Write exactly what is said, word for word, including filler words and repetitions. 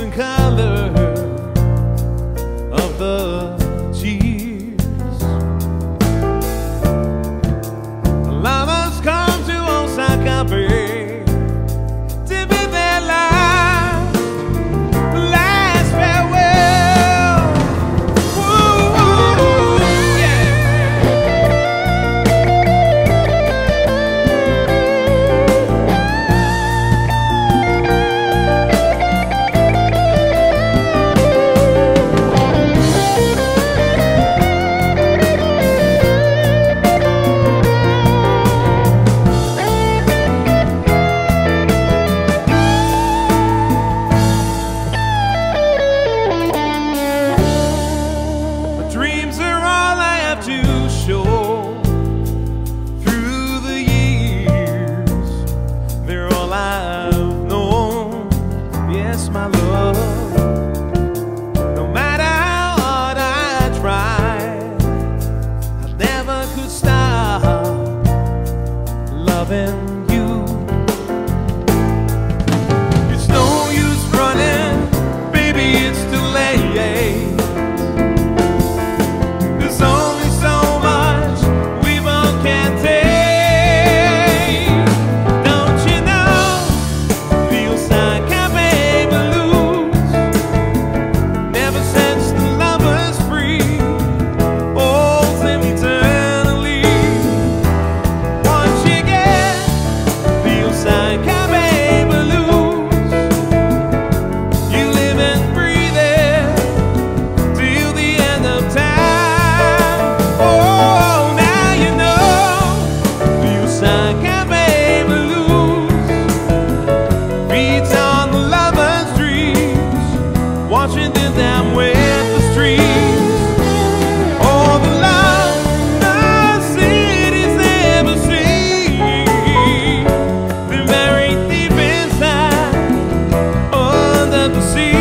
and color of the cheese. Lovers come to Osaka Bay to be their last, last farewell. Ooh, my love, no matter how hard I tried, I never could stop loving you. It's no use running, baby, it's too late. There's only so much we both can take. Don't you know, feels like I'm watching them with the streams. All the love the city's ever seen, the very deep inside under the sea.